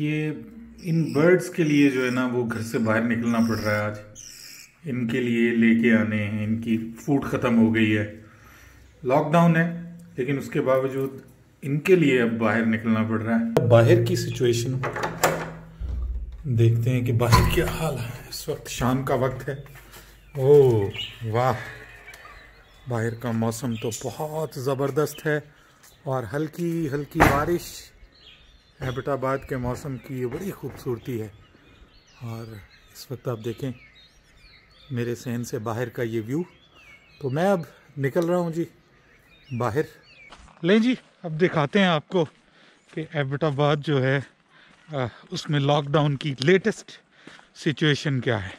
ये in birds के लिए जो है ना वो घर से बाहर निकलना पड़ रहा है आज, इनके लिए लेके आने हैं। इनकी फूड ख़त्म हो गई है, लॉकडाउन है, लेकिन उसके बावजूद इनके लिए अब बाहर निकलना पड़ रहा है। बाहर की सिचुएशन देखते हैं कि बाहर क्या हाल है। इस वक्त शाम का वक्त है। ओह वाह, बाहर का मौसम तो बहुत ज़बरदस्त है और हल्की हल्की बारिश एबटाबाद के मौसम की ये बड़ी खूबसूरती है। और इस वक्त आप देखें मेरे सहन से बाहर का ये व्यू। तो मैं अब निकल रहा हूँ जी बाहर। लें जी, अब दिखाते हैं आपको कि एबटाबाद जो है उसमें लॉकडाउन की लेटेस्ट सिचुएशन क्या है।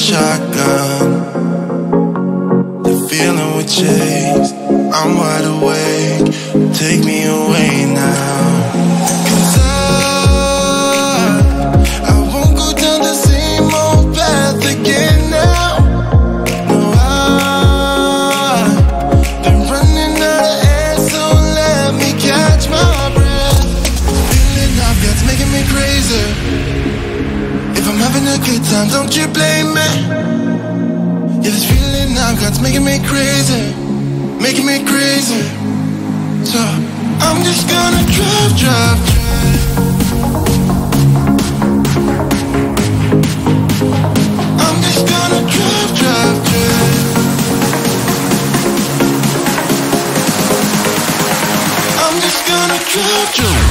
Shotgun, the feeling we chase. I'm wide awake. Take me away now. 'Cause I won't go down the same old path again now. No, I've been running out of air, so let me catch my breath. Feeling I've got's making me crazy. If I'm having a good time, don't you blame me. Yeah, this feeling I've got's making me crazy, making me crazy. So I'm just gonna drive, drive, drive. I'm just gonna drive, drive, drive. I'm just gonna drive, drive.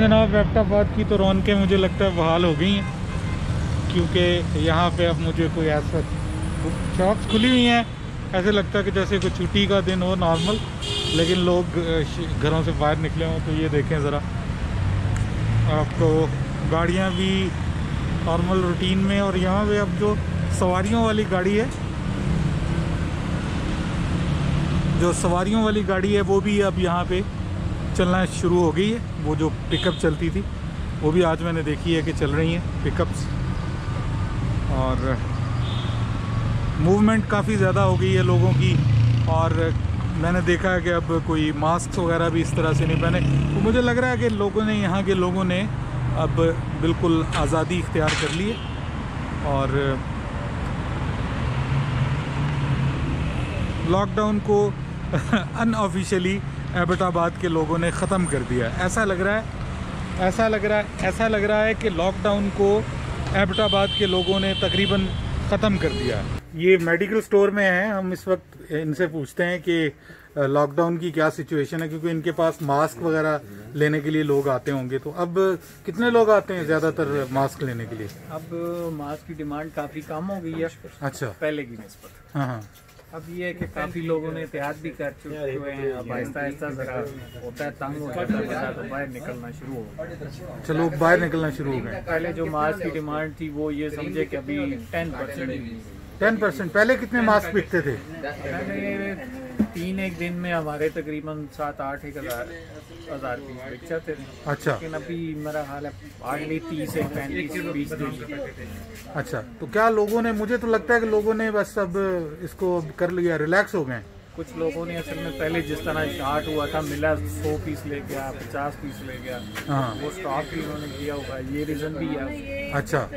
जनाब, एबटाबाद की तो रौनकें मुझे लगता है बहाल हो गई हैं, क्योंकि यहाँ पे अब मुझे कोई ऐसा शॉप्स खुली हुई हैं, ऐसे लगता है कि जैसे कोई छुट्टी का दिन हो नॉर्मल, लेकिन लोग घरों से बाहर निकले हों। तो ये देखें ज़रा, आपको गाड़ियाँ भी नॉर्मल रूटीन में, और यहाँ पे अब जो सवारियों वाली गाड़ी है वो भी अब यहाँ पर चलना शुरू हो गई है। वो जो पिकअप चलती थी वो भी आज मैंने देखी है कि चल रही हैं पिकअप्स, और मूवमेंट काफ़ी ज़्यादा हो गई है लोगों की। और मैंने देखा है कि अब कोई मास्क वगैरह भी इस तरह से नहीं पहने। तो मुझे लग रहा है कि लोगों ने, यहाँ के लोगों ने अब बिल्कुल आज़ादी इख्तियार कर ली है और लॉकडाउन को अनऑफिशियली एबटाबाद के लोगों ने ख़त्म कर दिया। ऐसा लग रहा है कि लॉकडाउन को एबटाबाद के लोगों ने तकरीबन ख़त्म कर दिया। ये मेडिकल स्टोर में हैं, हम इस वक्त इनसे पूछते हैं कि लॉकडाउन की क्या सिचुएशन है, क्योंकि इनके पास मास्क वगैरह लेने के लिए लोग आते होंगे। तो अब कितने लोग आते हैं ज़्यादातर मास्क लेने के लिए? अब मास्क की डिमांड काफ़ी कम हो गई है। अच्छा, पहले की नस्बत। हाँ, अब ये है कि काफ़ी लोगों ने एहतियात भी कर चुके हैं। अब आहिस्ता आहिस्ता जरा होता है, तंग होता है तो बाहर निकलना शुरू हो। चलो, बाहर निकलना शुरू हो गए। पहले जो मास्क की डिमांड थी वो ये समझे कि अभी 10%। पहले कितने मास्क बिकते थे? एक दिन में हमारे तकरीबन 7-8 हज़ार पीस बिकते थे। अच्छा, लेकिन अभी मेरा हाल है 35-40 पीस। अच्छा, तो क्या लोगों ने, मुझे तो लगता है कि लोगों ने बस अब इसको कर लिया, रिलैक्स हो गए। कुछ लोगों ने असल में पहले जिस तरह स्टार्ट हुआ था, मिला 100 पीस ले गया, 50 पीस ले गया, वो स्टॉक भी उन्होंने किया होगा, ये रीजन भी है। अच्छा,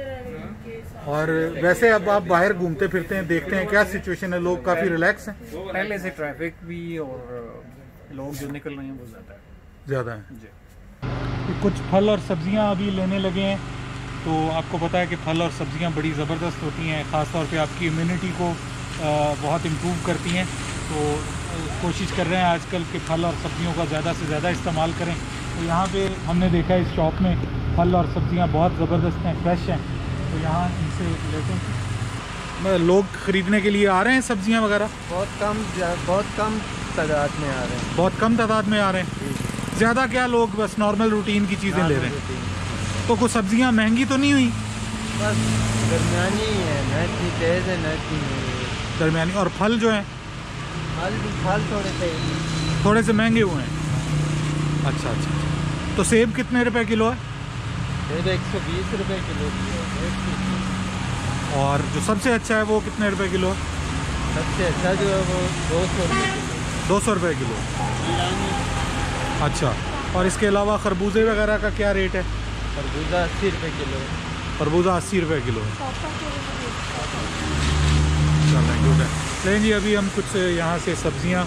और वैसे अब आप बाहर घूमते फिरते हैं, देखते हैं क्या सिचुएशन है, लोग काफ़ी रिलैक्स हैं? पहले से ट्रैफिक भी और लोग जो निकल रहे हैं वो ज़्यादा हैं। कुछ फल और सब्जियां अभी लेने लगे हैं। तो आपको पता है कि फल और सब्जियां बड़ी ज़बरदस्त होती हैं, ख़ासतौर पे आपकी इम्यूनिटी को बहुत इम्प्रूव करती हैं। तो कोशिश कर रहे हैं आजकल के फल और सब्जियों का ज़्यादा से ज़्यादा इस्तेमाल करें। तो यहाँ पर हमने देखा इस शॉप में फल और सब्ज़ियाँ बहुत ज़बरदस्त हैं, फ्रेश हैं। तो यहाँ इनसे लेते हैं। मतलब लोग खरीदने के लिए आ रहे हैं सब्जियाँ वगैरह? बहुत कम तादाद में आ रहे हैं। ज़्यादा क्या लोग बस नॉर्मल रूटीन की चीज़ें ले रहे हैं। तो कुछ सब्जियाँ महंगी तो नहीं हुई? बस दरमियानी है, न इतनी तेज़ है न इतनी दरमियानी। और फल जो है? फल थोड़े से महंगे हुए हैं। अच्छा। तो सेब कितने रुपए किलो है? सेब 120 रुपए किलो है। और जो सबसे अच्छा है वो कितने रुपए किलो है? सबसे अच्छा जो है वो 200 रुपए किलो। अच्छा। और इसके अलावा खरबूजे वगैरह का क्या रेट है? खरबूजा 80 रुपए किलो है। चलो गुड है। लेकिन जी अभी हम कुछ यहाँ से सब्जियाँ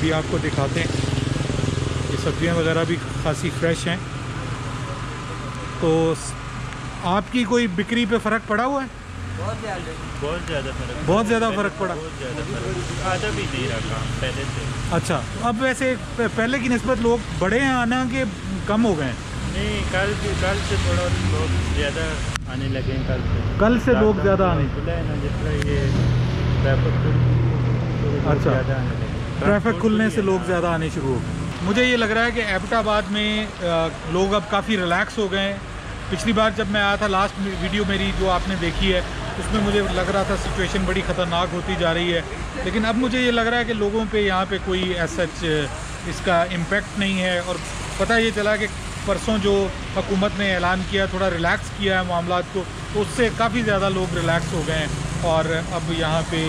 भी आपको दिखाते हैं। सब्जियां वगैरह भी खासी फ्रेश हैं। तो आपकी कोई बिक्री पे फ़र्क पड़ा हुआ है? बहुत ज़्यादा फ़र्क पड़ा। आधा भी नहीं रखा पहले से। अच्छा, अब वैसे पहले की निस्बत लोग बड़े हैं आना के कम हो गए हैं? नहीं, कल से थोड़ा लोग ज़्यादा आने लगे हैं। कल से लोग ज़्यादा आने खुला है ना, जितना ये ट्रैफिक खुलने से लोग ज़्यादा आने शुरू हो गए। मुझे ये लग रहा है कि एबटाबाद में लोग अब काफ़ी रिलैक्स हो गए हैं। पिछली बार जब मैं आया था, लास्ट वीडियो मेरी जो आपने देखी है, उसमें मुझे लग रहा था सिचुएशन बड़ी ख़तरनाक होती जा रही है, लेकिन अब मुझे ये लग रहा है कि लोगों पे यहाँ पे कोई ऐसा इसका इम्पेक्ट नहीं है। और पता ये चला कि परसों जो हुकूमत ने ऐलान किया, थोड़ा रिलैक्स किया है मामला को, तो उससे काफ़ी ज़्यादा लोग रिलैक्स हो गए हैं। और अब यहाँ पर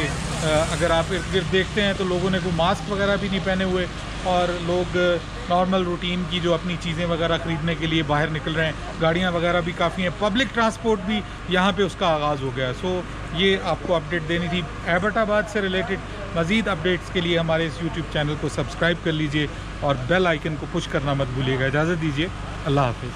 अगर आप इर्द गिर्द देखते हैं तो लोगों ने कोई मास्क वगैरह भी नहीं पहने हुए, और लोग नॉर्मल रूटीन की जो अपनी चीज़ें वगैरह ख़रीदने के लिए बाहर निकल रहे हैं। गाड़ियाँ वगैरह भी काफ़ी हैं, पब्लिक ट्रांसपोर्ट भी यहाँ पे उसका आगाज़ हो गया। सो ये आपको अपडेट देनी थी। एबटाबाद से रिलेटेड मज़ीद अपडेट्स के लिए हमारे इस YouTube चैनल को सब्सक्राइब कर लीजिए और बेल आइकन को पुश करना मत भूलिएगा। इजाज़त दीजिए, अल्लाह हाफ़िज़।